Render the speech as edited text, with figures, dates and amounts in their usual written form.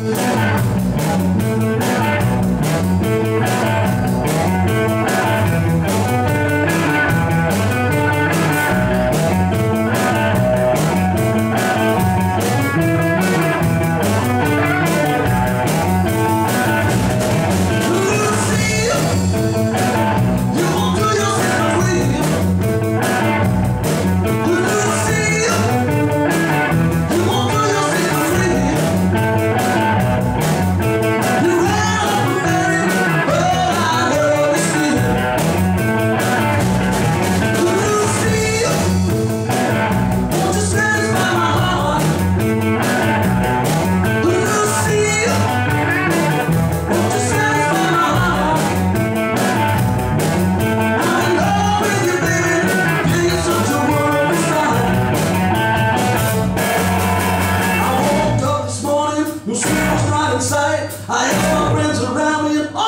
I have my friends around me.